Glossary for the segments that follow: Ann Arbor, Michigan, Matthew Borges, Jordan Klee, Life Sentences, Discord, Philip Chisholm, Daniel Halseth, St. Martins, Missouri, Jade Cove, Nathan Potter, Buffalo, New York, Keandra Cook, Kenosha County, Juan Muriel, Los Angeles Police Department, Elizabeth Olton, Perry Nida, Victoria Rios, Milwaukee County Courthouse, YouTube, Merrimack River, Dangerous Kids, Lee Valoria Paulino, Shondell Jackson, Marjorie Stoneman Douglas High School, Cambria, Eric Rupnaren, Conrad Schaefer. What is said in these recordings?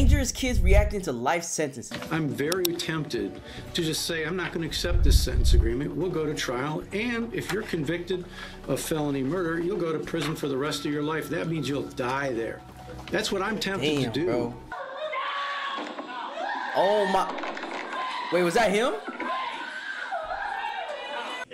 Dangerous kids reacting to life sentences. I'm very tempted to just say, I'm not going to accept this sentence agreement. We'll go to trial. And if you're convicted of felony murder, you'll go to prison for the rest of your life. That means you'll die there. That's what I'm tempted to do. Bro. Oh, my. Wait, was that him?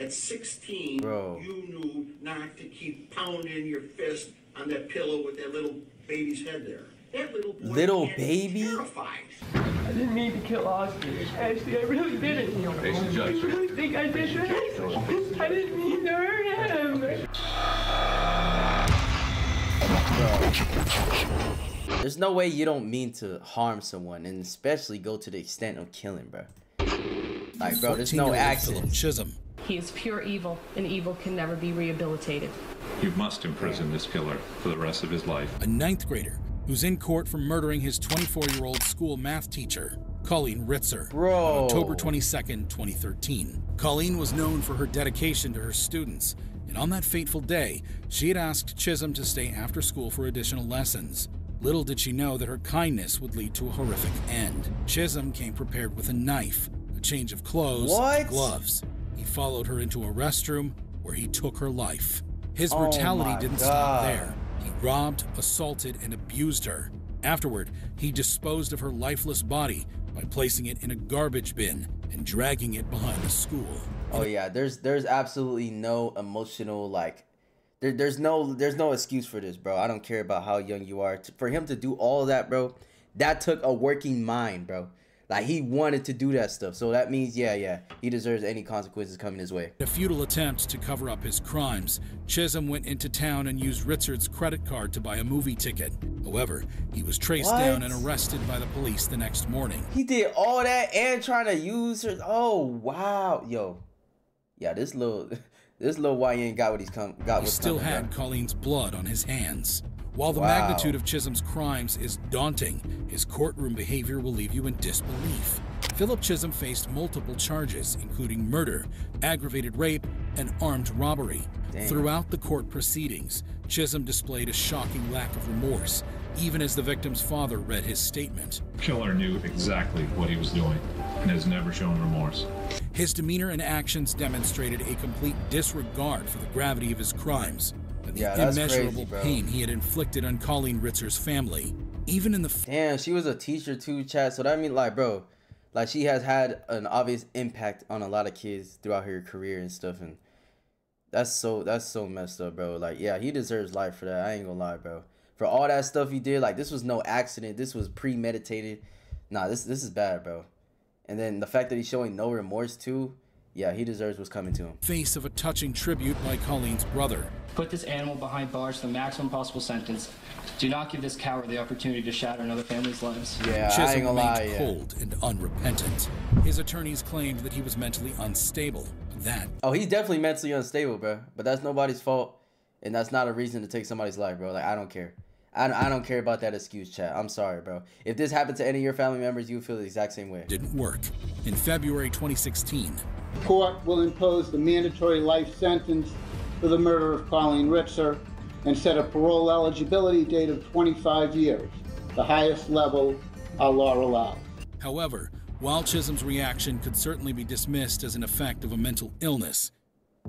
At 16, bro, you knew not to keep pounding your fist on that pillow with that little baby's head there. That little baby? Terrified. I didn't mean to kill Austin. Actually, I really didn't. You really think I did that? I didn't mean to hurt him. Bro. There's no way you don't mean to harm someone, and especially go to the extent of killing, bro. Like, bro, there's no accident. Philip Chisholm. He is pure evil, and evil can never be rehabilitated. You must imprison this killer for the rest of his life. A ninth grader who's in court for murdering his 24-year-old school math teacher, Colleen Ritzer, on October 22nd, 2013. Colleen was known for her dedication to her students, and on that fateful day, she had asked Chisholm to stay after school for additional lessons. Little did she know that her kindness would lead to a horrific end. Chisholm came prepared with a knife, a change of clothes, and gloves. He followed her into a restroom where he took her life. His brutality didn't stop there. He robbed, assaulted, and abused her. Afterward, he disposed of her lifeless body by placing it in a garbage bin and dragging it behind the school. Oh yeah, there's absolutely no emotional, like, there's no excuse for this, bro. I don't care about how young you are. For him to do all of that, bro, that took a working mind, bro. Like, he wanted to do that stuff. So that means, yeah, he deserves any consequences coming his way. In a futile attempt to cover up his crimes, Chisholm went into town and used Ritzer's credit card to buy a movie ticket. However, he was traced down and arrested by the police the next morning. He did all that and trying to use her. Oh, wow. Yo. Yeah, this little YN got what he's He still had Colleen's blood on his hands. While the magnitude of Chisholm's crimes is daunting, his courtroom behavior will leave you in disbelief. Philip Chisholm faced multiple charges, including murder, aggravated rape, and armed robbery. Damn. Throughout the court proceedings, Chisholm displayed a shocking lack of remorse, even as the victim's father read his statement. Killer knew exactly what he was doing and has never shown remorse. His demeanor and actions demonstrated a complete disregard for the gravity of his crimes. The immeasurable pain he had inflicted on Colleen Ritzer's family. Even in the damn, she was a teacher too, chat. So that means, like, bro, like, she has had an obvious impact on a lot of kids throughout her career and stuff, and that's so messed up, bro. Like, yeah, he deserves life for that. I ain't gonna lie, bro. For all that stuff he did, like, this was no accident. This was premeditated. Nah, this is bad, bro. And then the fact that he's showing no remorse too. Yeah, he deserves what's coming to him. Face of a touching tribute by Colleen's brother. Put this animal behind bars for the maximum possible sentence. Do not give this coward the opportunity to shatter another family's lives. Yeah, Chisholm remained cold and unrepentant. His attorneys claimed that he was mentally unstable. Oh, he's definitely mentally unstable, bro. But that's nobody's fault, and that's not a reason to take somebody's life, bro. Like, I don't care. I don't care about that excuse, chat. I'm sorry, bro. If this happened to any of your family members, you would feel the exact same way. Didn't work. In February 2016, court will impose the mandatory life sentence for the murder of Colleen Ritzer and set a parole eligibility date of 25 years, the highest level our law allows. However, while Chisholm's reaction could certainly be dismissed as an effect of a mental illness,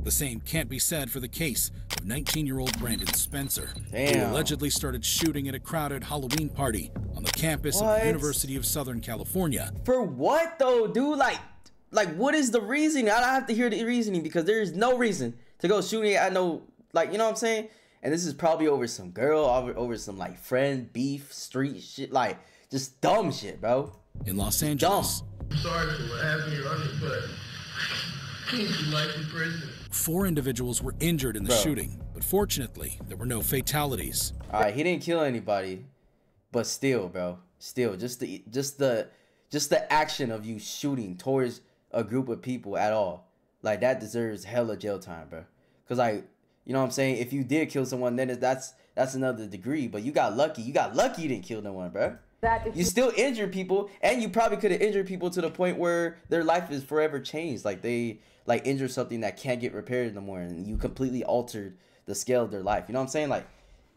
the same can't be said for the case of 19-year-old Brandon Spencer, who allegedly started shooting at a crowded Halloween party on the campus of the University of Southern California. For what though, dude? Like, what is the reasoning? I don't have to hear the reasoning, because there is no reason to go shooting at no, like, you know what I'm saying? And this is probably over some girl, over some, like, friend, beef, street shit, like, just dumb shit, bro. In Los Angeles. I'm sorry for what happened to your uncle, but can't you life in prison? 4 individuals were injured in the shooting, but fortunately, there were no fatalities. All right, he didn't kill anybody, but still, bro, still, just the action of you shooting towards a group of people at all, like, that deserves hella jail time, bro. Because, like, you know what I'm saying, if you did kill someone, then that's another degree, but you got lucky. You didn't kill no one, bro. You still injured people, and you probably could have injured people to the point where their life is forever changed. Like, they, like, injured something that can't get repaired anymore, and you completely altered the scale of their life. You know what I'm saying? Like,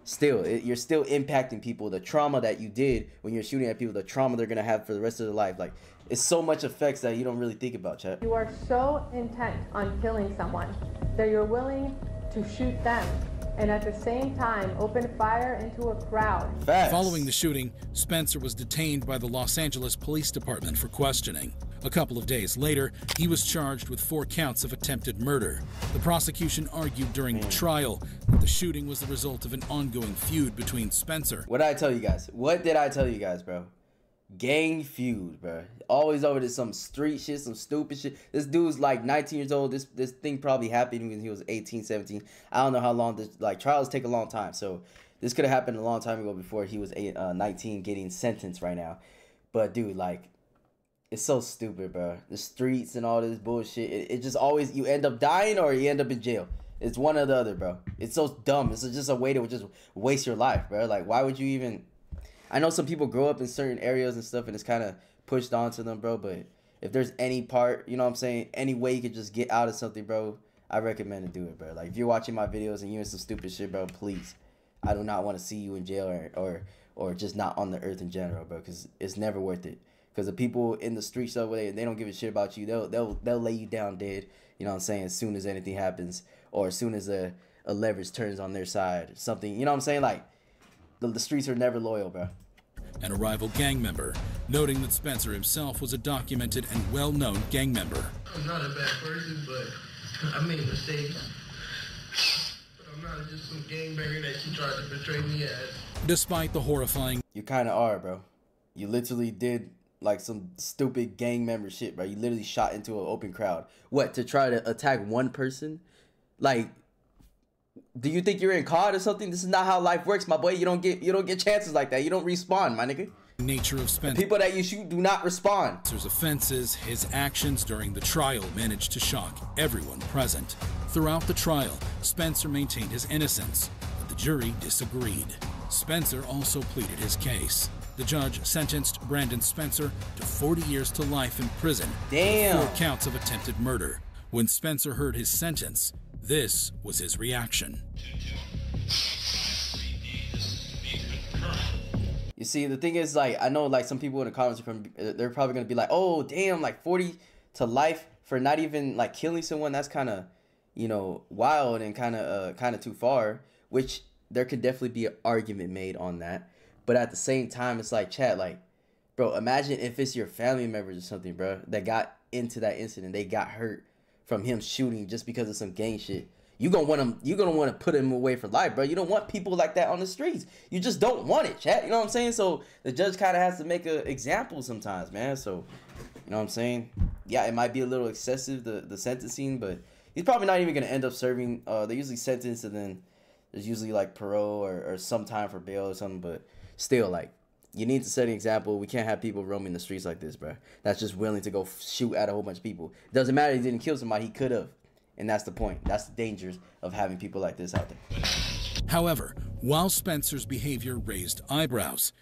still, you're still impacting people. The trauma that you did when you're shooting at people, the trauma they're gonna have for the rest of their life. Like, it's so much effects that you don't really think about, Chad. You are so intent on killing someone that you're willing to shoot them and at the same time open fire into a crowd. Facts. Following the shooting, Spencer was detained by the Los Angeles Police Department for questioning. A couple of days later, he was charged with 4 counts of attempted murder. The prosecution argued during the trial that the shooting was the result of an ongoing feud between Spencer. What did I tell you guys? What did I tell you guys, bro? Gang feud, bro. Always over to some street shit, some stupid shit. This dude's like 19 years old. This thing probably happened when he was 18, 17. I don't know how long this, like, trials take a long time. So this could have happened a long time ago before he was 19 getting sentenced right now. But dude, like, it's so stupid, bro. The streets and all this bullshit. It just always, you end up dying or you end up in jail. It's one or the other, bro. It's so dumb. It's just a way to just waste your life, bro. Like, why would you even... I know some people grow up in certain areas and stuff and it's kind of pushed onto them, bro, but if there's any part, you know what I'm saying, any way you could just get out of something, bro, I recommend to do it, bro. Like, if you're watching my videos and you're in some stupid shit, bro, please. I do not want to see you in jail or just not on the earth in general, bro, because it's never worth it. Because the people in the streets, they don't give a shit about you. They'll lay you down dead, you know what I'm saying, as soon as anything happens or as soon as a leverage turns on their side or something, you know what I'm saying? Like, the streets are never loyal, bro. An rival gang member, noting that Spencer himself was a documented and well-known gang member. I'm not a bad person, but I made mistakes. But I'm not just some gangbanger that she tried to betray me as. Despite the horrifying... You kind of are, bro. You literally did, like, some stupid gang member shit, bro. You literally shot into an open crowd. What, to try to attack one person? Like... Do you think you're in COD or something? This is not how life works, my boy. You don't get chances like that. You don't respawn, my nigga. Nature of Spencer. The people that you shoot do not respond. Spencer's offenses, his actions during the trial managed to shock everyone present. Throughout the trial, Spencer maintained his innocence, but the jury disagreed. Spencer also pleaded his case. The judge sentenced Brandon Spencer to 40 years to life in prison. Damn. For 4 counts of attempted murder. When Spencer heard his sentence, this was his reaction. You see, the thing is, like, I know, like, some people in the comments, they're probably going to be like, oh, damn, like, 40 to life for not even, like, killing someone. That's kind of, you know, wild and kind of too far, which there could definitely be an argument made on that. But at the same time, it's like, chat, like, bro, imagine if it's your family members or something, bro, that got into that incident. They got hurt from him shooting just because of some gang shit. You're gonna want to put him away for life, bro. You don't want people like that on the streets. You just don't want it, chat. You know what I'm saying? So the judge kind of has to make an example sometimes, man. So, you know what I'm saying? Yeah, it might be a little excessive, the sentencing, but he's probably not even gonna end up serving. They usually sentence and then there's usually like parole or some time for bail or something, but still, like, you need to set an example. We can't have people roaming the streets like this, bro. That's just willing to go shoot at a whole bunch of people. It doesn't matter if he didn't kill somebody. He could have. And that's the point. That's the dangers of having people like this out there. However, while Spencer's behavior raised eyebrows,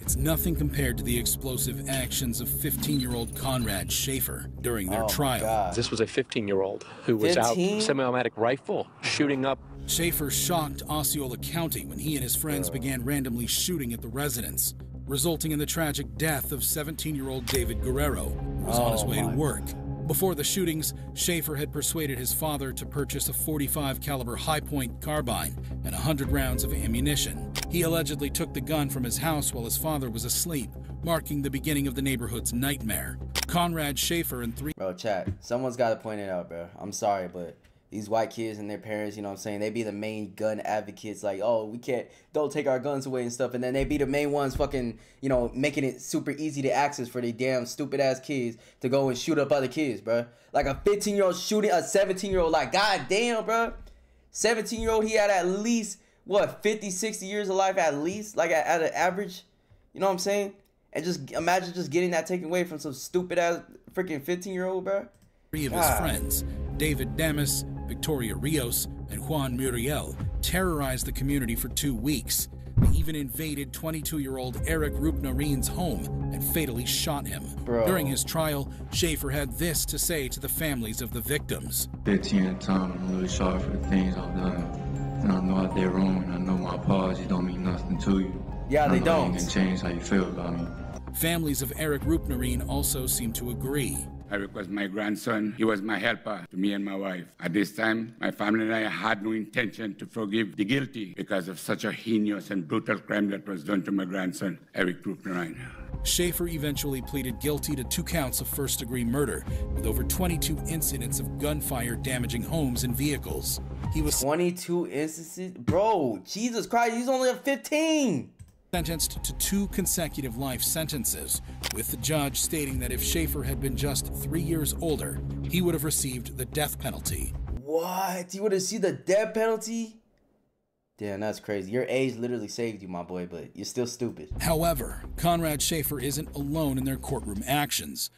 it's nothing compared to the explosive actions of 15-year-old Conrad Schaefer during their trial. God. This was a 15-year-old who was out with a semi-automatic rifle shooting up. Schaefer shocked Osceola County when he and his friends began randomly shooting at the residence, resulting in the tragic death of 17-year-old David Guerrero, who was on his way to work. Before the shootings, Schaefer had persuaded his father to purchase a .45 caliber high point carbine and 100 rounds of ammunition. He allegedly took the gun from his house while his father was asleep, marking the beginning of the neighborhood's nightmare. Conrad Schaefer and 3... Bro, chat, someone's got to point it out, bro. I'm sorry, but these white kids and their parents, you know what I'm saying, they be the main gun advocates, like, oh, we can't, don't take our guns away and stuff, and then they be the main ones fucking, you know, making it super easy to access for the damn stupid-ass kids to go and shoot up other kids, bro. Like, a 15-year-old shooting a 17-year-old, like, god damn, bro. 17-year-old, he had at least, what, 50, 60 years of life at least, like, at an average, you know what I'm saying? And just imagine just getting that taken away from some stupid-ass freaking 15-year-old, bro. 3 of his friends, David Damas, Victoria Rios, and Juan Muriel, terrorized the community for 2 weeks. They even invaded 22-year-old Eric Rupnaren's home and fatally shot him. Bro. During his trial, Schaefer had this to say to the families of the victims. 15 times, I'm really sorry for the things I've done. and I know I did wrong, and I know my apologies don't mean nothing to you. Yeah, they don't. You can change how you feel about me. Families of Eric Rupnaren also seem to agree. Eric was my grandson. He was my helper to me and my wife. At this time, my family and I had no intention to forgive the guilty because of such a heinous and brutal crime that was done to my grandson, Eric Rupnaren. Schaefer eventually pleaded guilty to 2 counts of first-degree murder, with over 22 incidents of gunfire damaging homes and vehicles. He was 22 instances? Bro, Jesus Christ, he's only at 15! Sentenced to 2 consecutive life sentences, with the judge stating that if Schaefer had been just 3 years older, he would have received the death penalty. What? You would have seen the death penalty? Damn, that's crazy. Your age literally saved you, my boy, but you're still stupid. However, Conrad Schaefer isn't alone in their courtroom actions.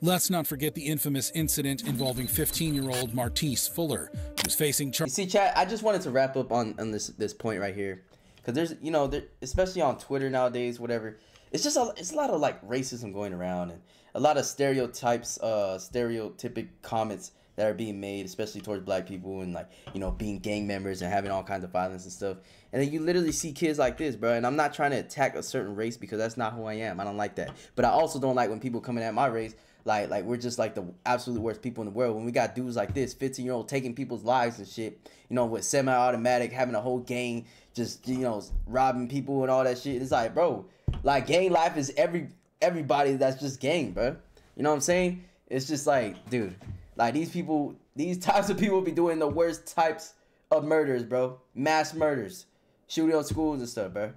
Let's not forget the infamous incident involving 15-year-old Martise Fuller, who's facing charges. See, chat, I just wanted to wrap up on this point right here. Because there's, you know, especially on Twitter nowadays, whatever, it's just a lot of, like, racism going around and a lot of stereotypes, stereotypic comments that are being made, especially towards black people and, like, you know, being gang members and having all kinds of violence and stuff. And then you literally see kids like this, bro. And I'm not trying to attack a certain race because that's not who I am. I don't like that. But I also don't like when people coming at my race like we're just like the absolute worst people in the world, when we got dudes like this 15-year-old taking people's lives and shit, you know, with semi-automatic, having a whole gang, just, you know, robbing people and all that shit. It's like, bro, like, gang life is everybody that's just gang, bro. You know what I'm saying? It's just like, dude, like, these people, these types of people be doing the worst types of murders, bro. Mass murders, shooting on schools and stuff, bro.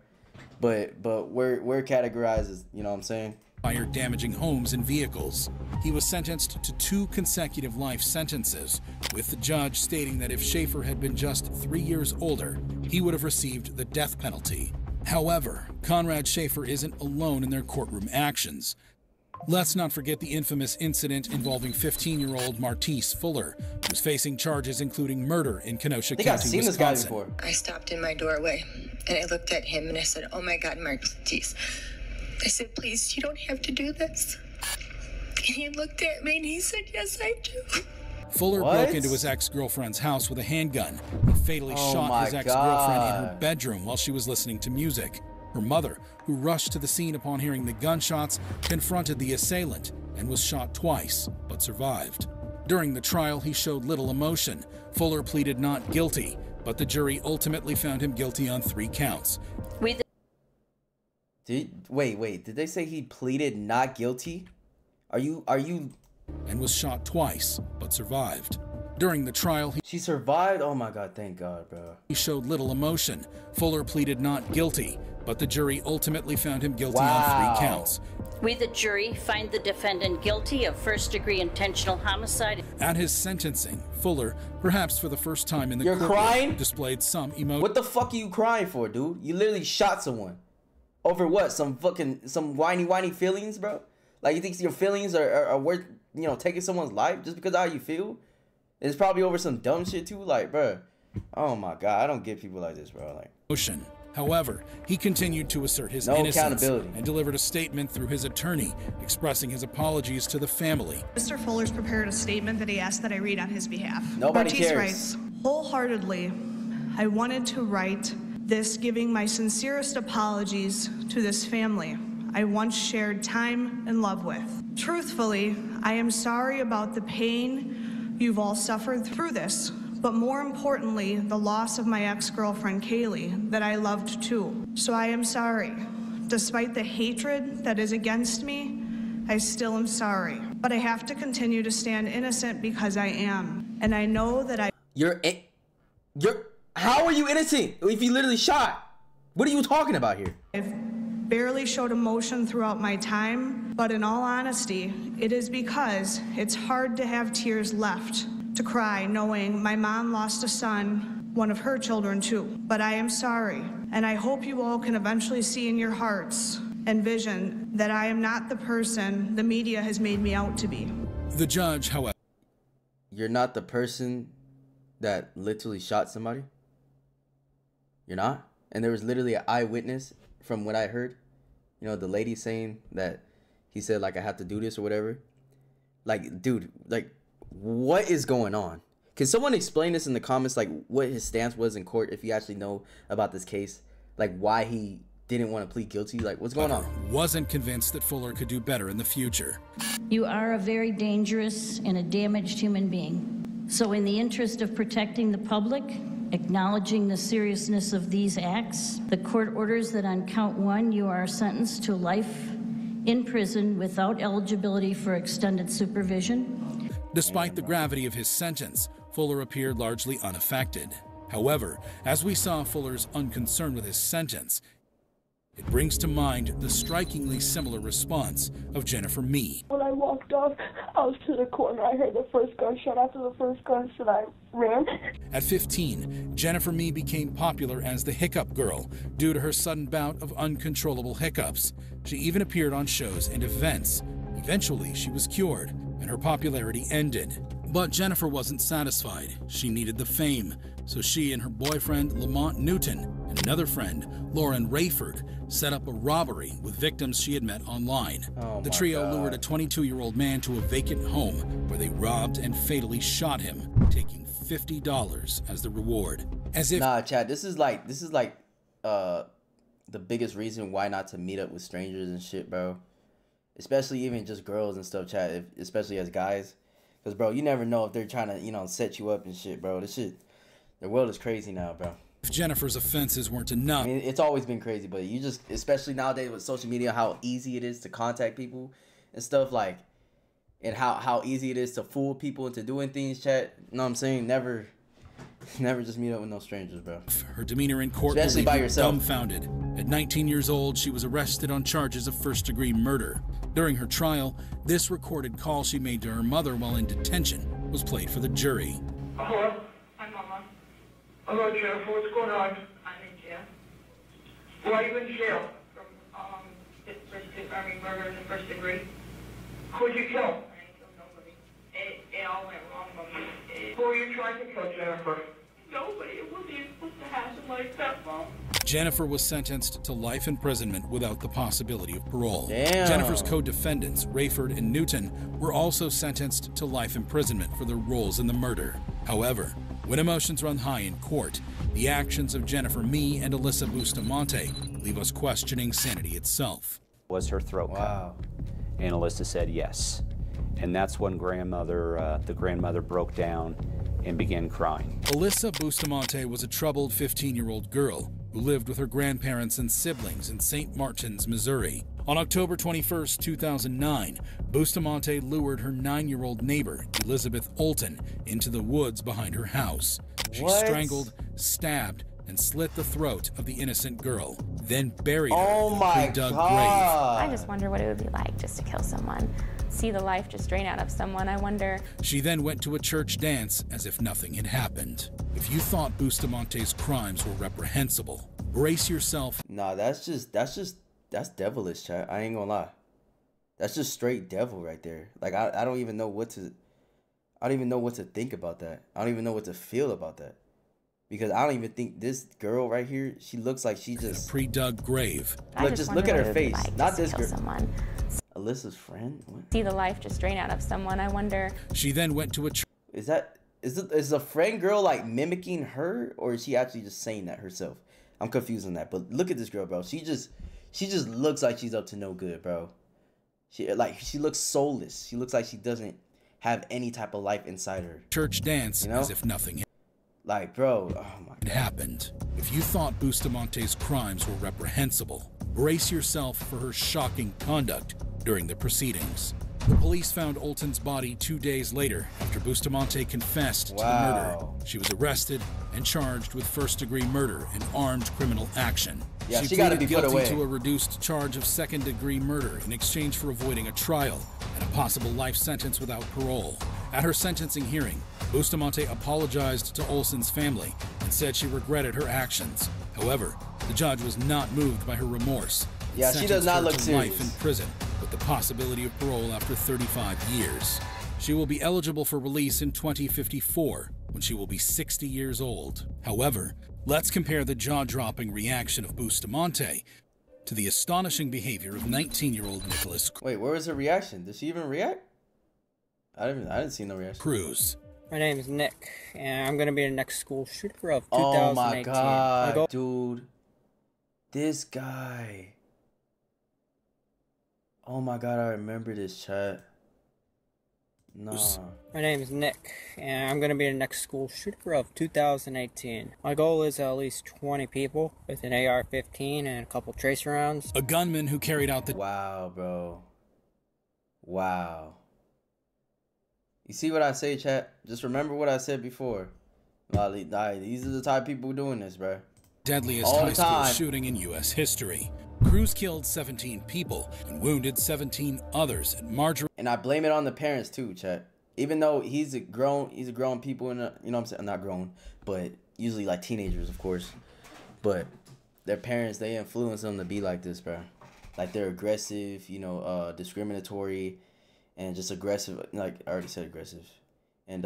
But we're categorized as, you know what I'm saying, fire damaging homes and vehicles. He was sentenced to 2 consecutive life sentences, with the judge stating that if Schaefer had been just 3 years older, he would have received the death penalty. However, Conrad Schaefer isn't alone in their courtroom actions. Let's not forget the infamous incident involving 15-year-old Martise Fuller, who's facing charges including murder in Kenosha County, Wisconsin. This guy before. I stopped in my doorway and I looked at him and I said, "Oh my God, Martise." I said, "Please, you don't have to do this." And he looked at me and he said, "Yes, I do." Fuller broke into his ex-girlfriend's house with a handgun and fatally shot his ex-girlfriend in her bedroom while she was listening to music. Her mother, who rushed to the scene upon hearing the gunshots, confronted the assailant and was shot twice, but survived. During the trial, he showed little emotion. Fuller pleaded not guilty, but the jury ultimately found him guilty on 3 counts. Wait, did they say he pleaded not guilty? Are you? And was shot twice, but survived. During the trial, she survived? Oh my God, thank God, bro. He showed little emotion. Fuller pleaded not guilty, but the jury ultimately found him guilty on 3 counts. We, the jury, find the defendant guilty of first-degree intentional homicide. At his sentencing, Fuller, perhaps for the first time in the courtroom, displayed some emotion. What the fuck are you crying for, dude? You literally shot someone. Over what? Some fucking, some whiny feelings, bro? Like, you think your feelings are worth, you know, taking someone's life just because of how you feel? It's probably over some dumb shit too, like, bro. Oh my God, I don't get people like this, bro. Like, ocean. However, he continued to assert his innocence and delivered a statement through his attorney expressing his apologies to the family. Mr. Fuller's prepared a statement that he asked that I read on his behalf. Nobody cares. Writes, "Wholeheartedly, I wanted to write this giving my sincerest apologies to this family I once shared time and love with. Truthfully, I am sorry about the pain you've all suffered through this, but more importantly, the loss of my ex-girlfriend Kaylee that I loved too. So I am sorry. Despite the hatred that is against me, I still am sorry. But I have to continue to stand innocent because I am. And I know that I..." How are you innocent if you literally shot? What are you talking about here? "I've barely showed emotion throughout my time, but in all honesty, it is because it's hard to have tears left to cry knowing my mom lost a son, one of her children too. But I am sorry, and I hope you all can eventually see in your hearts and vision that I am not the person the media has made me out to be." The judge, however... You're not the person that literally shot somebody? You're not? And there was literally an eyewitness from what I heard. You know, the lady saying that he said, like, "I have to do this" or whatever. Like, dude, like, what is going on? Can someone explain this in the comments, like what his stance was in court, if you actually know about this case, like why he didn't want to plead guilty, like what's going on? Wasn't convinced that Fuller could do better in the future. You are a very dangerous and a damaged human being. So in the interest of protecting the public, acknowledging the seriousness of these acts, the court orders that on count one, you are sentenced to life in prison without eligibility for extended supervision. Despite the gravity of his sentence, Fuller appeared largely unaffected. However, as we saw Fuller's unconcern with his sentence, it brings to mind the strikingly similar response of Jennifer Mee. When I walked off out to the corner, I heard the first gunshot. After the first gunshot, I ran. At 15, Jennifer Mee became popular as the hiccup girl due to her sudden bout of uncontrollable hiccups. She even appeared on shows and events. Eventually, she was cured, and her popularity ended. But Jennifer wasn't satisfied. She needed the fame, so she and her boyfriend Lamont Newton and another friend, Lauren Rayford, set up a robbery with victims she had met online. The trio lured a 22-year-old man to a vacant home where they robbed and fatally shot him, taking $50 as the reward. As if Chad, this is like the biggest reason why not to meet up with strangers and shit, bro. Especially even just girls and stuff, Chad, especially as guys. Cause bro, you never know if they're trying to, you know, set you up and shit, bro. This shit, the world is crazy now, bro. If Jennifer's offenses weren't enough. I mean, it's always been crazy, but you just, especially nowadays with social media, how easy it is to contact people and stuff, like, and how easy it is to fool people into doing things, chat. You know what I'm saying? Never just meet up with no strangers, bro. Her demeanor in court, especially by yourself, dumbfounded. At 19 years old, she was arrested on charges of first-degree murder. During her trial, this recorded call she made to her mother while in detention was played for the jury. Hello. Hi, Mama. Hello, Jennifer. What's going on? I'm in jail. Why are you in jail? From murder in the first degree. Who'd you kill? I didn't kill nobody. It all went wrong, Mama. Who are you trying to kill, Jennifer? Nobody. It wasn't even supposed to happen like that, Mom. Jennifer was sentenced to life imprisonment without the possibility of parole. Damn. Jennifer's co-defendants, Rayford and Newton, were also sentenced to life imprisonment for their roles in the murder. However, when emotions run high in court, the actions of Jennifer Mee and Alyssa Bustamante leave us questioning sanity itself. Was her throat cut? And Alyssa said yes. And that's when the grandmother broke down and began crying. Alyssa Bustamante was a troubled 15-year-old girl who lived with her grandparents and siblings in St. Martins, Missouri. On October 21st, 2009, Bustamante lured her 9-year-old neighbor, Elizabeth Olton, into the woods behind her house. She strangled, stabbed, and slit the throat of the innocent girl, then buried her in a pre-dug grave. I just wonder what it would be like just to kill someone. See the life just drain out of someone, I wonder. She then went to a church dance as if nothing had happened. If you thought Bustamante's crimes were reprehensible, brace yourself. Nah, that's devilish, chat. I ain't gonna lie. That's just straight devil right there. Like, I don't even know what to, I don't even know what to think about that. I don't even know what to feel about that. Because I don't even think this girl right here, she looks like she just... a pre-dug grave. Just look at her face, like not this girl. Someone. Alyssa's friend? What? See the life just drain out of someone, I wonder. She then went to a... Is a friend girl like mimicking her? Or is she actually just saying that herself? I'm confused on that. But look at this girl, bro. She just looks like she's up to no good, bro. She looks soulless. She looks like she doesn't have any type of life inside her. Church dance, you know? As if nothing... Like, bro, oh my God. It happened. If you thought Bustamante's crimes were reprehensible, brace yourself for her shocking conduct during the proceedings. The police found Olton's body 2 days later after Bustamante confessed to the murder. She was arrested and charged with first-degree murder and armed criminal action. Yeah, she pleaded guilty to a reduced charge of second-degree murder in exchange for avoiding a trial and a possible life sentence without parole. At her sentencing hearing, Bustamante apologized to Olson's family and said she regretted her actions. However, the judge was not moved by her remorse. Yeah, she does not look serious. Life in prison with the possibility of parole after 35 years. She will be eligible for release in 2054 when she will be 60 years old. However, let's compare the jaw-dropping reaction of Bustamante to the astonishing behavior of 19-year-old Nicholas Cruz. Wait, where was her reaction? Did she even react? I didn't see no reaction. Cruz. My name is Nick, and I'm going to be the next school shooter of 2018. Oh my god, dude. This guy. Oh my god, I remember this chat. No. My name is Nick, and I'm going to be the next school shooter of 2018. My goal is at least 20 people with an AR-15 and a couple trace rounds. A gunman who carried out the... Wow, bro. Wow. You see what I say, chat? Just remember what I said before. These are the type of people doing this, bro. Deadliest high school shooting in U.S. history. Cruz killed 17 people and wounded 17 others at Marjorie. And I blame it on the parents too, chat. Even though he's a grown people in a, you know what I'm saying? Not grown, but usually like teenagers, of course. But their parents, they influence them to be like this, bro. Like they're aggressive, you know, discriminatory, and just aggressive. Like I already said, aggressive. And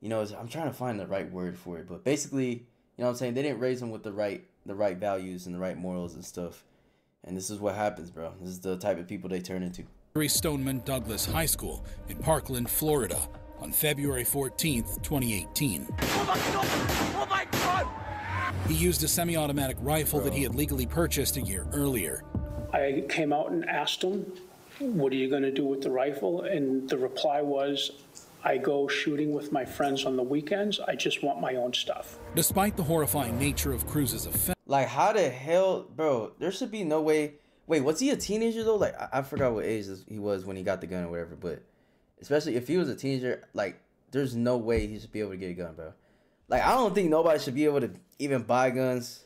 you know, I'm trying to find the right word for it, but basically, you know what I'm saying? They didn't raise them with the right values and the right morals and stuff. And this is what happens, bro. This is the type of people they turn into. Stoneman Douglas High School in Parkland, Florida on February 14th, 2018. Oh my god! Oh my god! He used a semi-automatic rifle that he had legally purchased a year earlier. I came out and asked him, what are you gonna do with the rifle? And the reply was, I go shooting with my friends on the weekends. I just want my own stuff. Despite the horrifying nature of Cruz's offense. Like, how the hell, bro? There should be no way. Wait, was he a teenager, though? Like, I forgot what age he was when he got the gun or whatever. But especially if he was a teenager, like, there's no way he should be able to get a gun, bro. Like, I don't think nobody should be able to even buy guns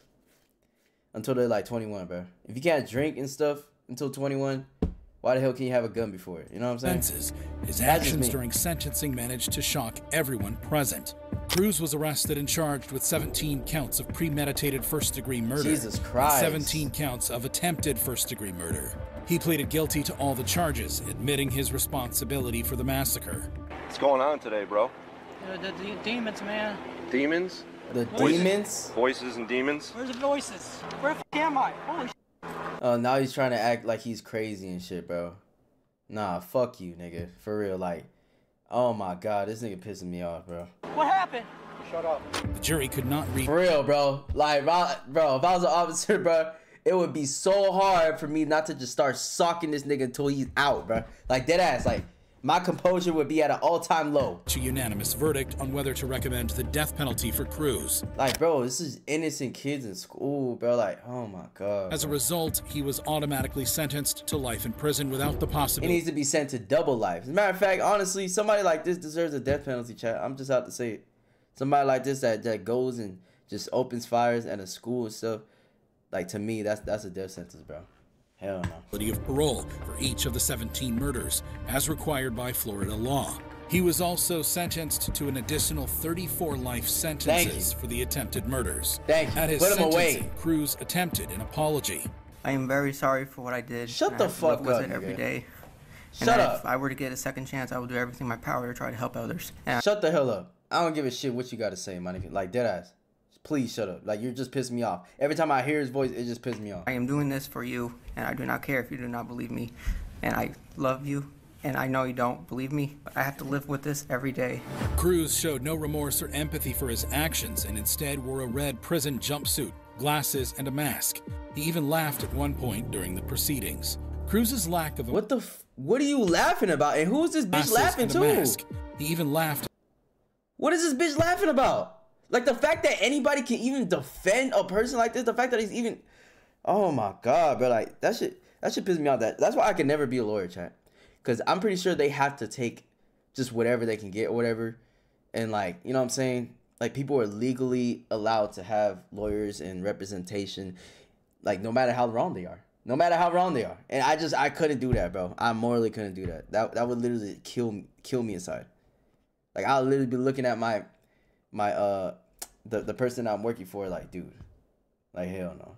until they're, like, 21, bro. If you can't drink and stuff until 21... why the hell can you have a gun before it? You know what I'm saying? His actions during sentencing managed to shock everyone present. Cruz was arrested and charged with 17 counts of premeditated first-degree murder. Jesus Christ. 17 counts of attempted first-degree murder. He pleaded guilty to all the charges, admitting his responsibility for the massacre. What's going on today, bro? The demons, man. Demons? The demons? Voices and demons? Where's the voices? Where the f*** am I? Holy shit. Oh, now he's trying to act like he's crazy and shit, bro. Nah, fuck you, nigga. For real, like, oh my god, this nigga pissing me off, bro. What happened? Shut up. The jury could not read. For real, bro. Like, bro, if I was an officer, bro, it would be so hard for me not to just start socking this nigga until he's out, bro. Like, dead ass, like, my composure would be at an all-time low. To unanimous verdict on whether to recommend the death penalty for Cruz. Like, bro, this is innocent kids in school, bro. Like, oh my god. As a result, he was automatically sentenced to life in prison without the possibility. He needs to be sent to double life. As a matter of fact, honestly, somebody like this deserves a death penalty, chat. I'm just out to say it. Somebody like this that goes and just opens fires at a school and stuff. Like, to me, that's a death sentence, bro. Hell no. ...of parole for each of the 17 murders, as required by Florida law. He was also sentenced to an additional 34 life sentences for the attempted murders. Thank you. At his sentencing, Cruz attempted an apology. I am very sorry for what I did. Shut the fuck up, every day. Shut up. If I were to get a second chance, I will do everything in my power to try to help others. Shut the hell up. I don't give a shit what you got to say, man. Like, deadass. Please shut up. Like, you're just pissing me off. Every time I hear his voice, it just pisses me off. I am doing this for you, and I do not care if you do not believe me. And I love you, and I know you don't believe me, but I have to live with this every day. Cruz showed no remorse or empathy for his actions and instead wore a red prison jumpsuit, glasses, and a mask. He even laughed at one point during the proceedings. Cruz's lack of a... What are you laughing about? And who is this bitch laughing to? Mask. He even laughed... What is this bitch laughing about? Like, the fact that anybody can even defend a person like this, the fact that he's even... Oh, my God, bro. Like, that shit pisses me off. That's why I can never be a lawyer, chat. Because I'm pretty sure they have to take just whatever they can get or whatever. And, like, you know what I'm saying? Like, people are legally allowed to have lawyers and representation, like, no matter how wrong they are. No matter how wrong they are. And I couldn't do that, bro. I morally couldn't do that. That would literally kill me inside. Like, I'll literally be looking at the person I'm working for, like, dude, like, hell no.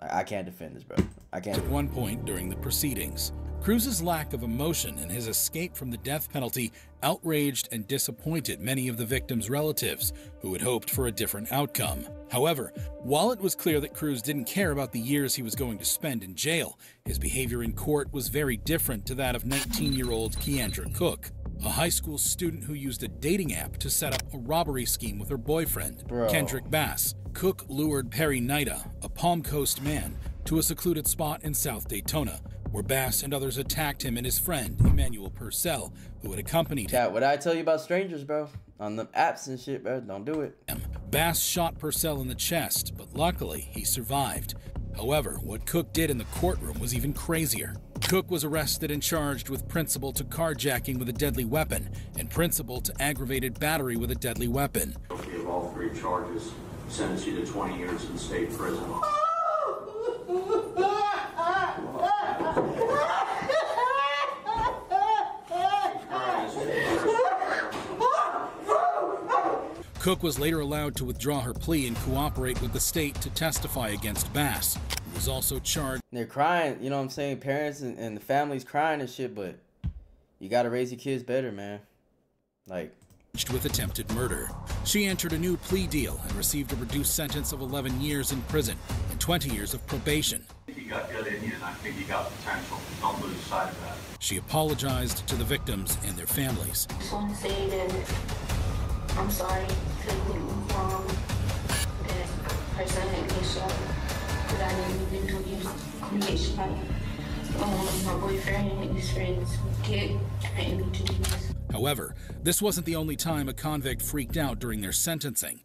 Like, I can't defend this, bro. I can't. At one point during the proceedings, Cruz's lack of emotion and his escape from the death penalty outraged and disappointed many of the victims' relatives who had hoped for a different outcome. However, while it was clear that Cruz didn't care about the years he was going to spend in jail, his behavior in court was very different to that of 19-year-old Keandra Cook. a high school student who used a dating app to set up a robbery scheme with her boyfriend, Kendrick Bass. Cook lured Perry Nida, a Palm Coast man, to a secluded spot in South Daytona, where Bass and others attacked him and his friend, Emmanuel Purcell, who had accompanied him. Chat, what I tell you about strangers, bro? On the apps and shit, bro, don't do it. Bass shot Purcell in the chest, but luckily he survived. However, what Cook did in the courtroom was even crazier. Cook was arrested and charged with principal to carjacking with a deadly weapon and principal to aggravated battery with a deadly weapon. Guilty of all three charges, sentenced you to 20 years in state prison. Cook was later allowed to withdraw her plea and cooperate with the state to testify against Bass, who was also charged. They're crying, you know what I'm saying? Parents and the family's crying and shit, but you gotta raise your kids better, man. Like, with attempted murder. She entered a new plea deal and received a reduced sentence of 11 years in prison and 20 years of probation. You got good in you, and I think you got potential. Don't lose sight of that. She apologized to the victims and their families. I just want to say that I'm sorry for anything wrong that person made me show that I didn't even know you creation. My boyfriend and his friends did train me to do this. However, this wasn't the only time a convict freaked out during their sentencing.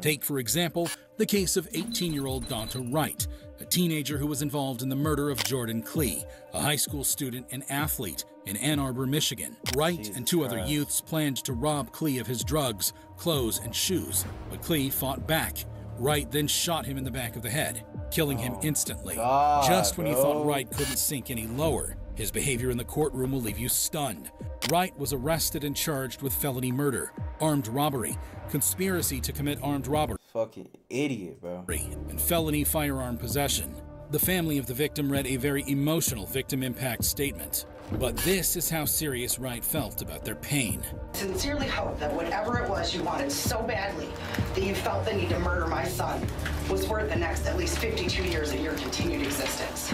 Take, for example, the case of 18-year-old Donta Wright, a teenager who was involved in the murder of Jordan Klee, a high school student and athlete in Ann Arbor, Michigan. Wright and two other youths planned to rob Klee of his drugs, clothes, and shoes, but Klee fought back. Wright then shot him in the back of the head, killing him instantly. Just when you thought Wright couldn't sink any lower, his behavior in the courtroom will leave you stunned. Wright was arrested and charged with felony murder, armed robbery, conspiracy to commit armed robbery, fucking idiot, bro, and felony firearm possession. The family of the victim read a very emotional victim impact statement, but this is how serious Wright felt about their pain. Sincerely hope that whatever it was you wanted so badly that you felt the need to murder my son was worth the next at least 52 years of your continued existence.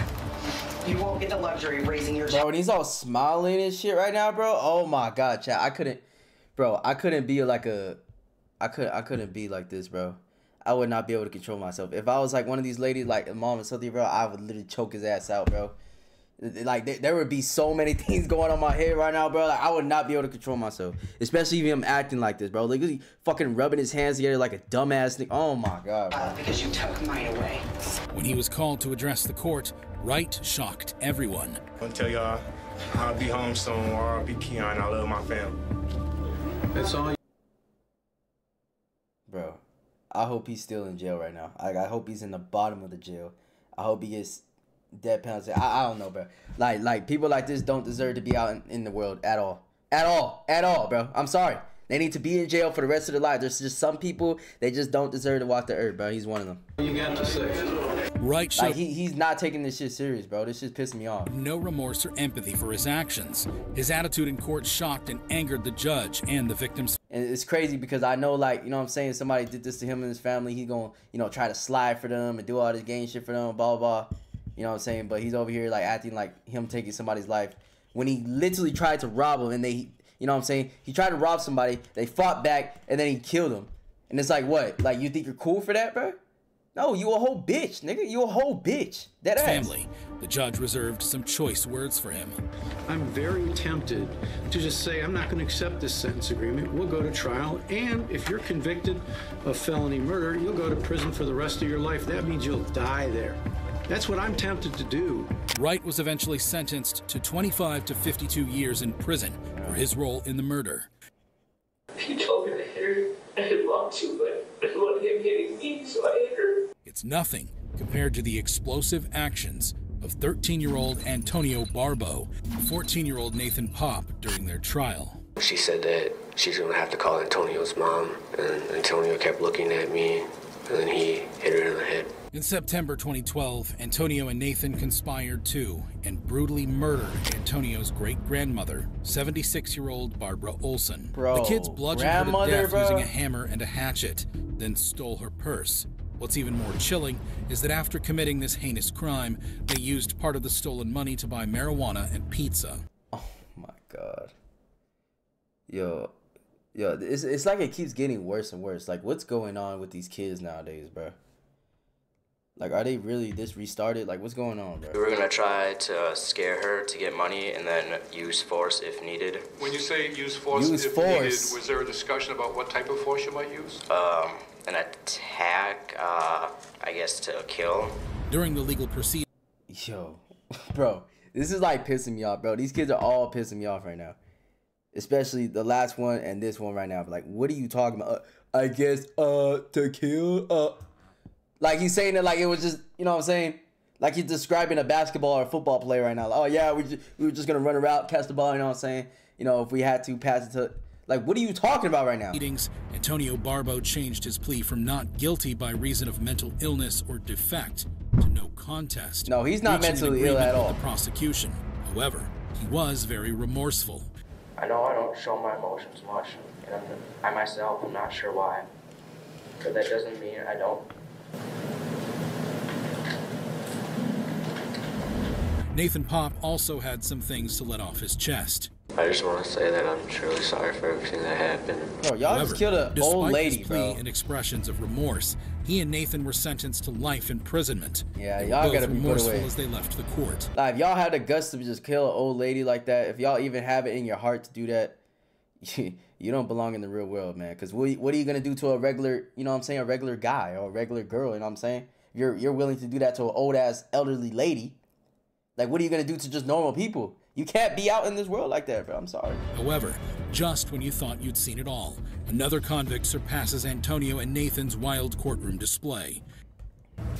You won't get the luxury of raising your child. Bro, and he's all smiling and shit right now, bro. Oh my God, chat. I couldn't be like this, bro. I would not be able to control myself. If I was like one of these ladies, like a mom or something, bro, I would literally choke his ass out, bro. Like, there would be so many things going on in my head right now, bro. Like, I would not be able to control myself. Especially if him acting like this, bro. Like, he's fucking rubbing his hands together like a dumbass nigga. Oh my God, bro. Because you took mine away. When he was called to address the court, Wright shocked everyone. I'm gonna tell y'all, I'll be home soon, or I'll be Keon. I love my family. That's all. Bro, I hope he's still in jail right now. I hope he's in the bottom of the jail. I hope he gets death penalty. I don't know, bro. Like people like this don't deserve to be out in the world at all. At all. At all, bro. I'm sorry. They need to be in jail for the rest of their life. There's just some people, they just don't deserve to walk the earth, bro. He's one of them. You got to say. Right, like, he's not taking this shit serious, bro. This shit's pissing me off. No remorse or empathy for his actions. His attitude in court shocked and angered the judge and the victims. And it's crazy because I know, like, you know what I'm saying, somebody did this to him and his family. He gonna, you know, try to slide for them and do all this gang shit for them, blah, blah, blah. You know what I'm saying? But he's over here, like, acting like him taking somebody's life when he literally tried to rob him and they, you know what I'm saying? He tried to rob somebody, they fought back, and then he killed him. And it's like, what? Like, you think you're cool for that, bro? No, you a whole bitch, nigga. You a whole bitch. That ass. Family. The judge reserved some choice words for him. I'm very tempted to just say, I'm not going to accept this sentence agreement. We'll go to trial. And if you're convicted of felony murder, you'll go to prison for the rest of your life. That means you'll die there. That's what I'm tempted to do. Wright was eventually sentenced to 25 to 52 years in prison for his role in the murder. He told me to hit her. I didn't want to, but I didn't want him hitting me, so I hit her. It's nothing compared to the explosive actions of 13-year-old Antonio Barbo and 14-year-old Nathan Pop during their trial. She said that she's going to have to call Antonio's mom, and Antonio kept looking at me, and then he hit her in the head. In September 2012, Antonio and Nathan conspired to and brutally murdered Antonio's great-grandmother, 76-year-old Barbara Olson. Bro, the kids bludgeoned her to death using a hammer and a hatchet, then stole her purse. What's even more chilling is that after committing this heinous crime, they used part of the stolen money to buy marijuana and pizza. Oh my God. Yo, it's like it keeps getting worse and worse. Like, what's going on with these kids nowadays, bro? Like, are they really this restarted? Like, what's going on, bro? We were going to try to scare her to get money and then use force if needed. When you say use force if needed, was there a discussion about what type of force you might use? An attack, I guess, to kill. During the legal proceeding. Yo, bro, this is like pissing me off, bro. These kids are all pissing me off right now. Especially the last one and this one right now. Like, what are you talking about? I guess, to kill, Like, he's saying it like it was just, you know what I'm saying? Like, he's describing a basketball or a football play right now. Like, oh, yeah, we were just going to run a route, catch the ball, you know what I'm saying? You know, if we had to, pass it to... Like, what are you talking about right now? Antonio Barbo changed his plea from not guilty by reason of mental illness or defect to no contest. No, he's not mentally ill at all. With the prosecution. However, he was very remorseful. I know I don't show my emotions much, and I myself am not sure why. But that doesn't mean I don't. Nathan Pop also had some things to let off his chest. I just want to say that I'm truly sorry for everything that happened. Bro, y'all just killed an old lady, his plea bro. And expressions of remorse, he and Nathan were sentenced to life imprisonment. Yeah, y'all gotta be put away. As they left the court. Like, if y'all had the guts to just kill an old lady like that, if y'all even have it in your heart to do that, you don't belong in the real world, man. Because what are you gonna do to a regular, you know what I'm saying, a regular guy or a regular girl? You know what I'm saying? You're willing to do that to an old ass elderly lady. Like, what are you gonna do to just normal people? You can't be out in this world like that, bro. I'm sorry. However, just when you thought you'd seen it all, another convict surpasses Antonio and Nathan's wild courtroom display.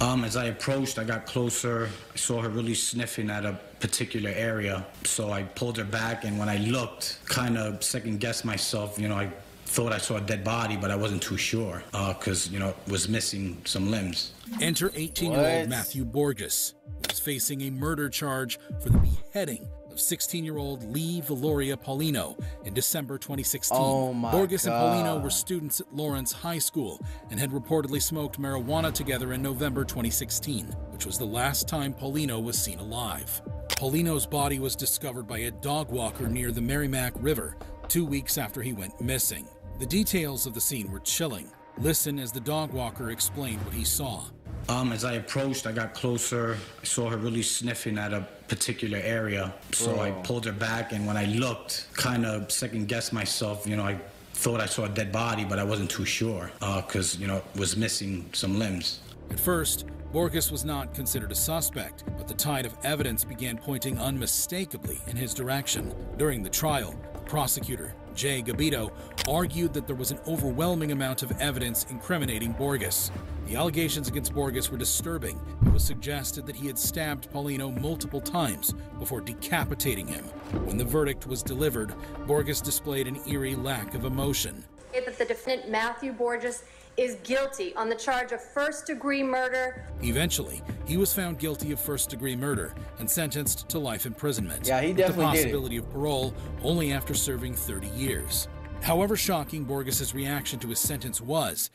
As I approached, I got closer. I saw her really sniffing at a particular area. So I pulled her back, and when I looked, kind of second-guessed myself. You know, I thought I saw a dead body, but I wasn't too sure because, you know, it was missing some limbs. Enter 18-year-old Matthew Borges. He's facing a murder charge for the beheading of 16-year-old Lee Valoria Paulino in December 2016. Oh my Borges God. And Paulino were students at Lawrence High School and had reportedly smoked marijuana together in November 2016, which was the last time Paulino was seen alive. Paulino's body was discovered by a dog walker near the Merrimack River 2 weeks after he went missing. The details of the scene were chilling. Listen as the dog walker explained what he saw. As I approached, I got closer. I saw her really sniffing at a particular area. So I pulled her back, and when I looked, kind of second-guessed myself. You know, I thought I saw a dead body, but I wasn't too sure because, you know, it was missing some limbs. At first, Borges was not considered a suspect, but the tide of evidence began pointing unmistakably in his direction. During the trial, the prosecutor, Jay Gabito, argued that there was an overwhelming amount of evidence incriminating Borges. The allegations against Borges were disturbing. It was suggested that he had stabbed Paulino multiple times before decapitating him. When the verdict was delivered, Borges displayed an eerie lack of emotion. That the defendant Matthew Borges is guilty on the charge of first-degree murder. Eventually, he was found guilty of first-degree murder and sentenced to life imprisonment. Yeah, he definitely did it. The possibility of parole only after serving 30 years. However shocking Borges' reaction to his sentence was,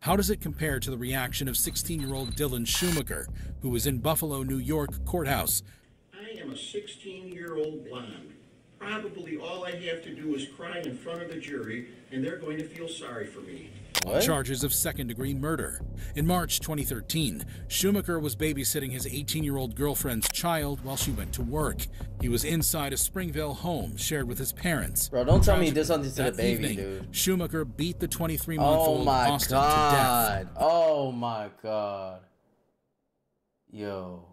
how does it compare to the reaction of 16-year-old Dylan Schumacher, who was in Buffalo, New York courthouse? I am a 16-year-old blonde. Probably all I have to do is cry in front of the jury, and they're going to feel sorry for me. What? Charges of second-degree murder. In March 2013, Schumacher was babysitting his 18-year-old girlfriend's child while she went to work. He was inside a Springville home shared with his parents. Bro, don't tell me he did something to the baby, dude. Schumacher beat the 23-month-old Austin to death. Oh, my God. Yo.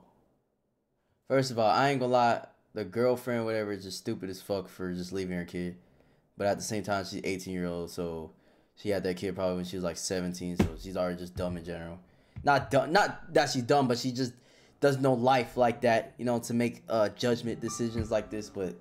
First of all, I ain't gonna lie. The girlfriend, whatever, is just stupid as fuck for just leaving her kid. But at the same time, she's 18-year-old, so she had that kid probably when she was like 17, so she's already just dumb in general. Not dumb, not that she's dumb, but she just doesn't know life like that, you know, to make judgment decisions like this. But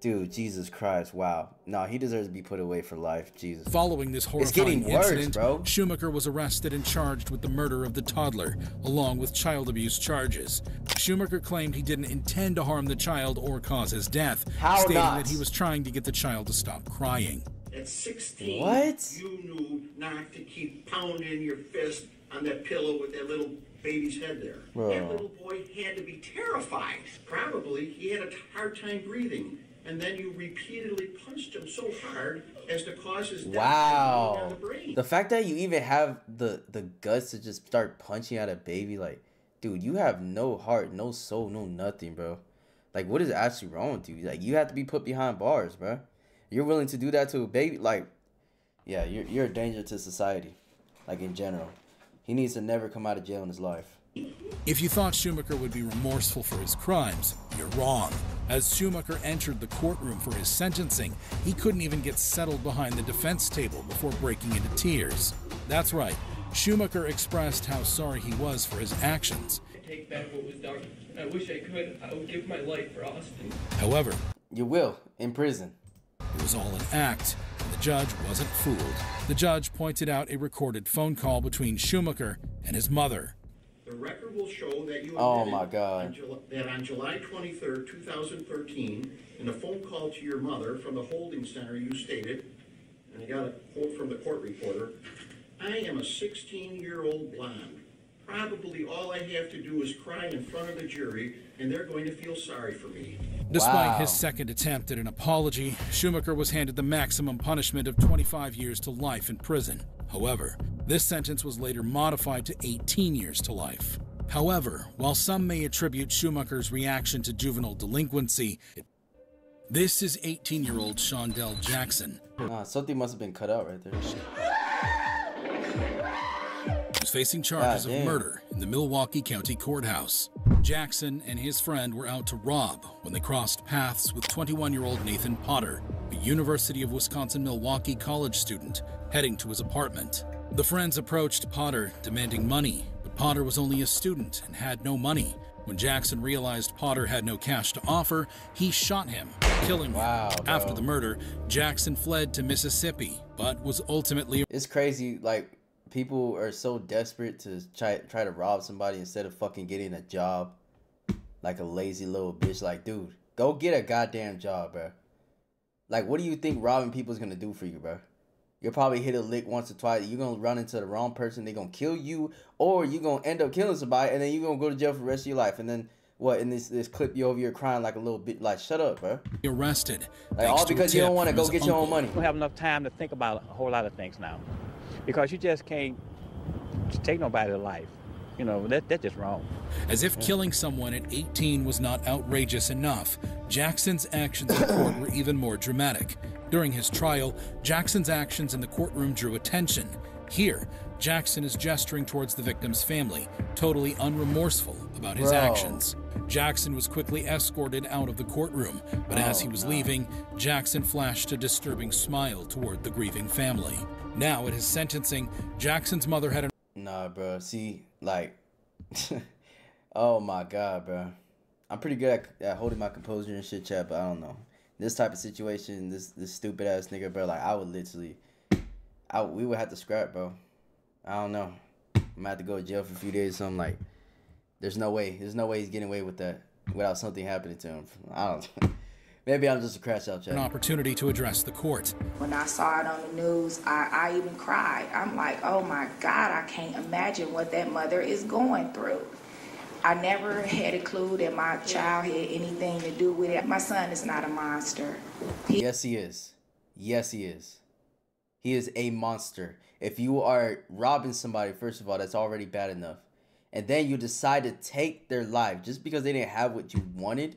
dude, Jesus Christ, wow. No, he deserves to be put away for life, Jesus. Following this horrifying incident, bro. Schumacher was arrested and charged with the murder of the toddler, along with child abuse charges. Schumacher claimed he didn't intend to harm the child or cause his death, stating that he was trying to get the child to stop crying. At 16, you knew not to keep pounding your fist on that pillow with that little baby's head there. Bro. That little boy had to be terrified. Probably he had a hard time breathing. and then you repeatedly punched him so hard as to cause his death. Wow. On the brain. The fact that you even have the guts to just start punching at a baby, like, dude, you have no heart, no soul, no nothing, bro. Like, what is actually wrong with you? Like, you have to be put behind bars, bro. You're willing to do that to a baby? Like, yeah, you're a danger to society, like, in general. He needs to never come out of jail in his life. If you thought Schumacher would be remorseful for his crimes, you're wrong. As Schumacher entered the courtroom for his sentencing, he couldn't even get settled behind the defense table before breaking into tears. That's right. Schumacher expressed how sorry he was for his actions. I take back what was done. I wish I could. I would give my life for Austin. However, you will in prison. It was all an act. The judge wasn't fooled. The judge pointed out a recorded phone call between Schumacher and his mother. The record will show that you on July 23rd, 2013, in a phone call to your mother from the holding center, you stated, and I got a quote from the court reporter, "I am a 16-year-old blonde. Probably all I have to do is cry in front of the jury, and they're going to feel sorry for me." Despite his second attempt at an apology, Schumacher was handed the maximum punishment of 25 years to life in prison. However, this sentence was later modified to 18 years to life. However, while some may attribute Schumacher's reaction to juvenile delinquency, this is 18-year-old Shondell Jackson. Something must have been cut out right there. Facing charges of murder in the Milwaukee County Courthouse. Jackson and his friend were out to rob when they crossed paths with 21-year-old Nathan Potter, a University of Wisconsin-Milwaukee college student, heading to his apartment. The friends approached Potter demanding money, but Potter was only a student and had no money. When Jackson realized Potter had no cash to offer, he shot him, killing him. After the murder, Jackson fled to Mississippi, but was ultimately... It's crazy, like... People are so desperate to try to rob somebody instead of fucking getting a job, like a lazy little bitch. Like, dude, go get a goddamn job, bro. Like, what do you think robbing people is gonna do for you, bro? You'll probably hit a lick once or twice. You're gonna run into the wrong person. They're gonna kill you, or you're gonna end up killing somebody, and then you're gonna go to jail for the rest of your life. And then what? In this clip, you're over here crying like a little bit. Like, shut up, bro. You're arrested. Like, all because you don't want to go get your own money. You don't have enough time to think about a whole lot of things now, because you just can't take nobody's life. You know, that's just wrong. As if killing someone at 18 was not outrageous enough, Jackson's actions in court were even more dramatic. During his trial, Jackson's actions in the courtroom drew attention. Here, Jackson is gesturing towards the victim's family, totally unremorseful about his actions. Jackson was quickly escorted out of the courtroom, but as he was leaving, Jackson flashed a disturbing smile toward the grieving family. Now, at his sentencing, Jackson's mother had an... Nah, bro. See, like... oh, my God, bro. I'm pretty good at holding my composure and shit, chat, but I don't know. This type of situation, this stupid-ass nigga, bro, like, I would literally... we would have to scrap, bro. I don't know. I'm gonna have to go to jail for a few days or something, like... There's no way. There's no way he's getting away with that without something happening to him. I don't know. Maybe I'm just a crash out, Chad. An opportunity to address the court. When I saw it on the news, I even cried. I'm like, oh my God, I can't imagine what that mother is going through. I never had a clue that my child had anything to do with it. My son is not a monster. Yes, he is. Yes, he is. He is a monster. If you are robbing somebody, first of all, that's already bad enough. And then you decide to take their life just because they didn't have what you wanted.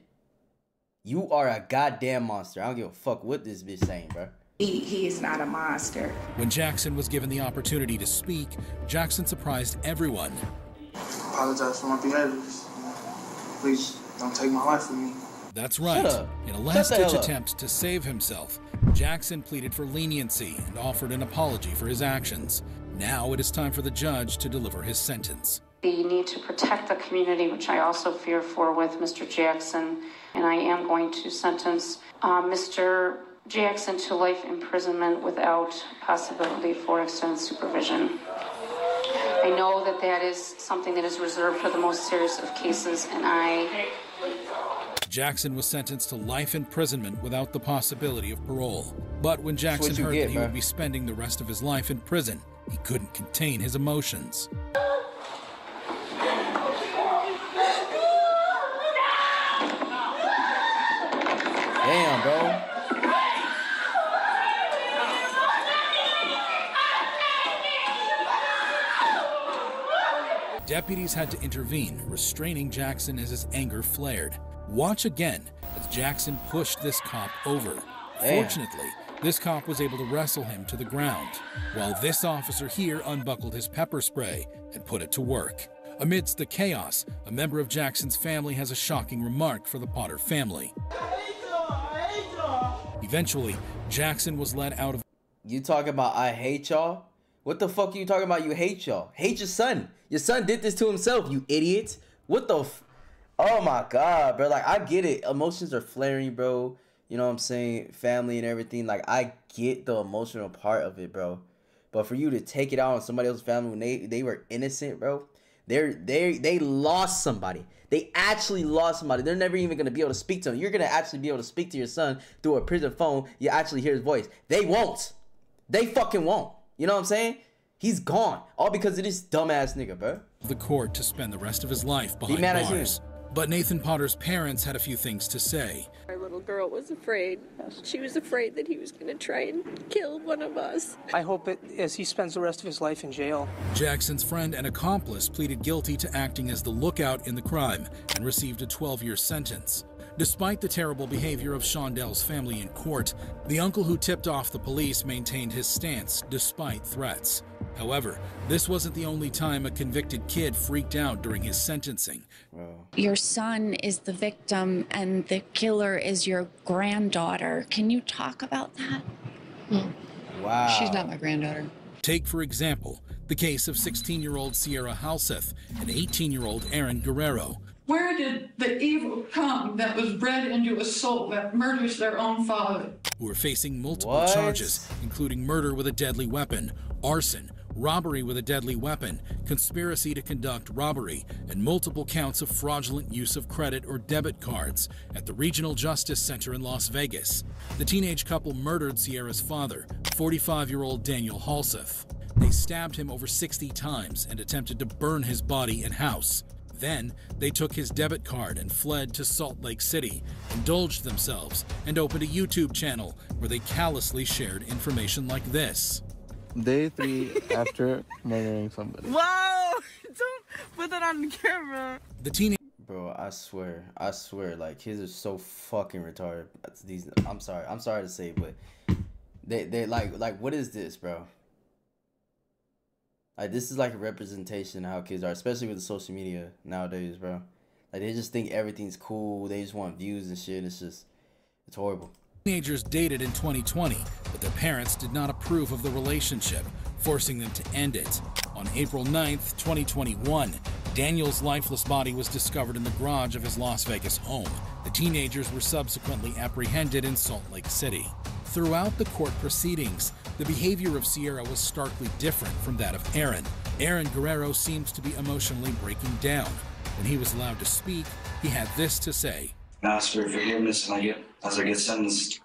You are a goddamn monster. I don't give a fuck what this bitch saying, bro. He is not a monster. When Jackson was given the opportunity to speak, Jackson surprised everyone. I apologize for my behaviors. Please don't take my life from me. That's right. In a last-ditch attempt to save himself, Jackson pleaded for leniency and offered an apology for his actions. Now it is time for the judge to deliver his sentence. The need to protect the community, which I also fear for with Mr. Jackson, and I am going to sentence Mr. Jackson to life imprisonment without possibility for extended supervision. I know that that is something that is reserved for the most serious of cases, and I... Jackson was sentenced to life imprisonment without the possibility of parole. But when Jackson heard that he would be spending the rest of his life in prison, he couldn't contain his emotions. Damn, bro. Deputies had to intervene, restraining Jackson as his anger flared. Watch again as Jackson pushed this cop over. Damn. Fortunately, this cop was able to wrestle him to the ground, while this officer here unbuckled his pepper spray and put it to work. Amidst the chaos, a member of Jackson's family has a shocking remark for the Potter family. Eventually, Jackson was led out of... You talk about I hate y'all? What the fuck are you talking about? You hate y'all. Hate your son. Your son did this to himself, you idiots. What the f... Oh my God, bro. Like, I get it. Emotions are flaring, bro. You know what I'm saying? Family and everything. Like, I get the emotional part of it, bro. But for you to take it out on somebody else's family when they were innocent, bro. They lost somebody. They actually lost somebody. They're never even going to be able to speak to him. You're going to actually be able to speak to your son through a prison phone. You actually hear his voice. They won't. They fucking won't. You know what I'm saying? He's gone. All because of this dumbass nigga, bro. The court to spend the rest of his life behind bars. But Nathan Potter's parents had a few things to say. My little girl was afraid. She was afraid that he was going to try and kill one of us. I hope it, as he spends the rest of his life in jail. Jackson's friend and accomplice pleaded guilty to acting as the lookout in the crime and received a 12-year sentence. Despite the terrible behavior of Shondell's family in court, the uncle who tipped off the police maintained his stance despite threats. However, this wasn't the only time a convicted kid freaked out during his sentencing. Your son is the victim and the killer is your granddaughter. Can you talk about that? Wow. She's not my granddaughter. Take, for example, the case of 16-year-old Sierra Halseth and 18-year-old Aaron Guerrero. Where did the evil come that was bred into a soul that murders their own father? Who are facing multiple charges, including murder with a deadly weapon, arson, robbery with a deadly weapon, conspiracy to conduct robbery, and multiple counts of fraudulent use of credit or debit cards at the Regional Justice Center in Las Vegas. The teenage couple murdered Sierra's father, 45-year-old Daniel Halseth. They stabbed him over 60 times and attempted to burn his body and house. Then, they took his debit card and fled to Salt Lake City, indulged themselves, and opened a YouTube channel where they callously shared information like this. Day 3 after murdering somebody. Wow! Don't put that on the camera. The teenage... Bro, I swear, like, his is so fucking retarded. These, I'm sorry to say, but they like, what is this, bro? Like, this is like a representation of how kids are, especially with the social media nowadays, bro. Like, they just think everything's cool. They just want views and shit. It's just, it's horrible. Teenagers dated in 2020, but their parents did not approve of the relationship, forcing them to end it. On April 9th, 2021, Daniel's lifeless body was discovered in the garage of his Las Vegas home. The teenagers were subsequently apprehended in Salt Lake City. Throughout the court proceedings, the behavior of Sierra was starkly different from that of Aaron. Aaron Guerrero seems to be emotionally breaking down. When he was allowed to speak, he had this to say. I ask for forgiveness and as I get sentenced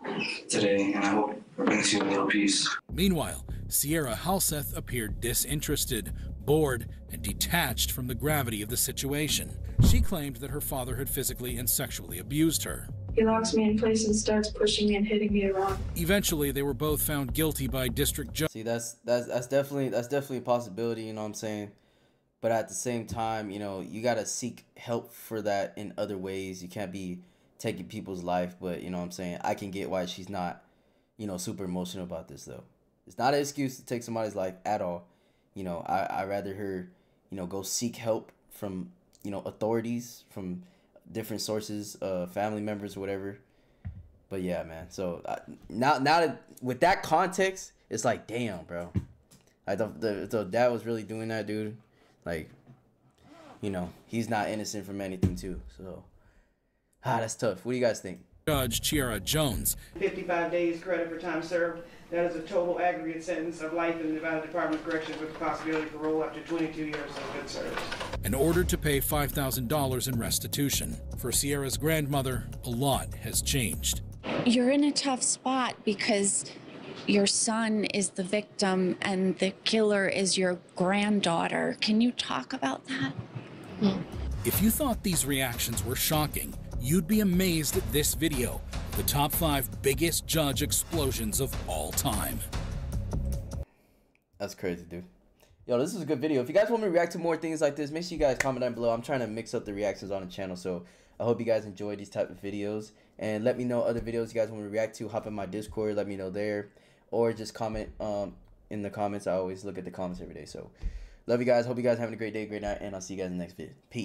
today, and I hope it brings you a little peace. Meanwhile, Sierra Halseth appeared disinterested, bored, and detached from the gravity of the situation. She claimed that her father had physically and sexually abused her. He locks me in place and starts pushing me and hitting me around. Eventually, they were both found guilty by district judge. See, that's definitely a possibility, you know what I'm saying? But at the same time, you know, you gotta seek help for that in other ways. You can't be taking people's life, but you know what I'm saying? I can get why she's not, you know, super emotional about this, though. It's not an excuse to take somebody's life at all. You know, I'd rather her, you know, go seek help from, you know, authorities, from different sources, family members or whatever. But yeah, man, so now that, with that context, it's like, damn, bro. I thought the dad was really doing that, dude. Like, you know, he's not innocent from anything too, so that's tough. What do you guys think? Judge Chiara Jones. 55 days credit for time served. That is a total aggregate sentence of life in the Nevada Department of Corrections with the possibility of parole after 22 years of good service. And ordered to pay $5,000 in restitution. For Sierra's grandmother, a lot has changed. You're in a tough spot because your son is the victim and the killer is your granddaughter. Can you talk about that? If you thought these reactions were shocking, you'd be amazed at this video. the top 5 biggest judge explosions of all time. That's crazy, dude. Yo, this is a good video. If you guys want me to react to more things like this, make sure you guys comment down below. I'm trying to mix up the reactions on the channel, so I hope you guys enjoy these type of videos. And let me know other videos you guys want me to react to. Hop in my Discord, let me know there. Or just comment in the comments. I always look at the comments every day. So, love you guys. Hope you guys are having a great day, great night, and I'll see you guys in the next video. Peace.